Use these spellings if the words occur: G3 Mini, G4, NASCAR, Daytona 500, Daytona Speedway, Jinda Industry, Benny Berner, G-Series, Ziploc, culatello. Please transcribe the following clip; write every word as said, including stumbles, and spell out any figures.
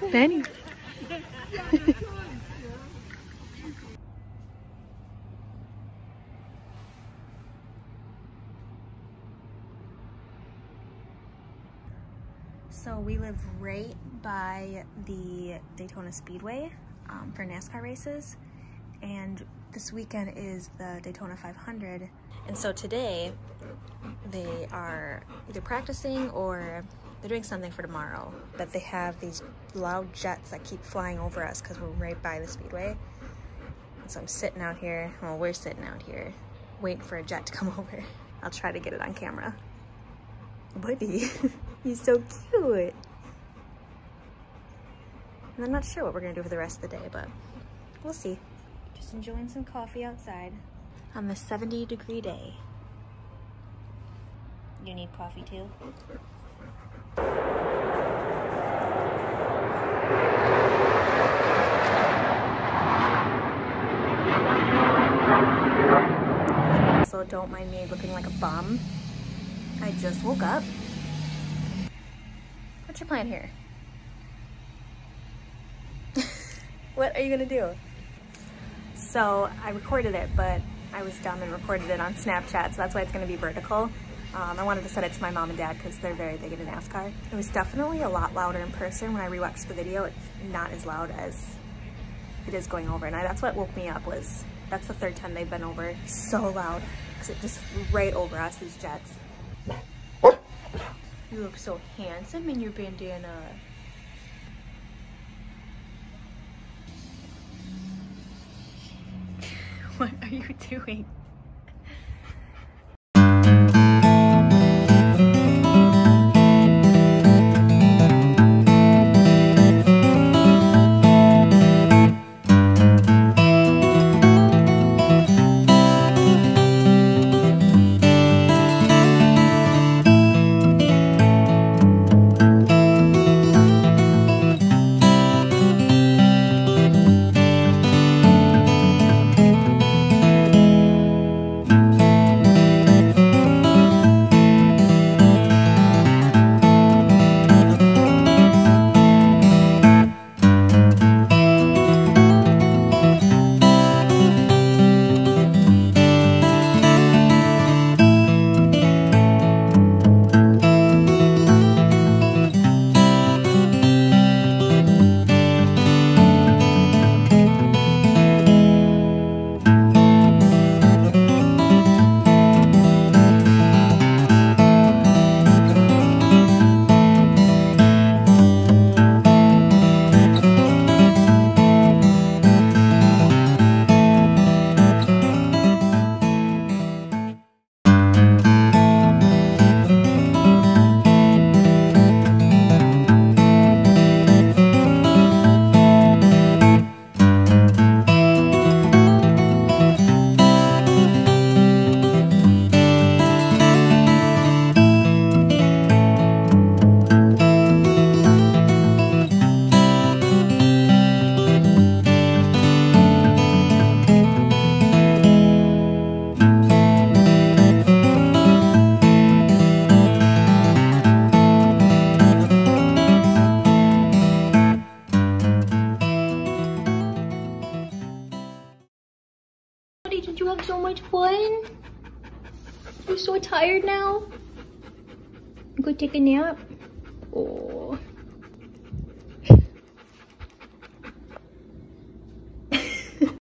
Benny. So we live right by the Daytona Speedway um, for NASCAR races, and this weekend is the Daytona five hundred. And so today they are either practicing or they're doing something for tomorrow, but they have these loud jets that keep flying over us because we're right by the speedway. And so I'm sitting out here, well, we're sitting out here waiting for a jet to come over. I'll try to get it on camera. Buddy, he's so cute. And I'm not sure what we're gonna do for the rest of the day, but we'll see. Just enjoying some coffee outside on this seventy degree day. You need coffee too? So don't mind me looking like a bum. I just woke up. What's your plan here? What are you gonna do? So I recorded it, but I was dumb and recorded it on Snapchat, so that's why it's gonna be vertical. Um, I wanted to send it to my mom and dad because they're very big into NASCAR. It was definitely a lot louder in person. When I rewatched the video, it's not as loud as it is going over, and I, that's what woke me up. Was that's the third time they've been over. So loud, because it just right over us, these jets. You look so handsome in your bandana. What are you doing? Did you have so much fun? You're so tired now? Go take a nap? Oh.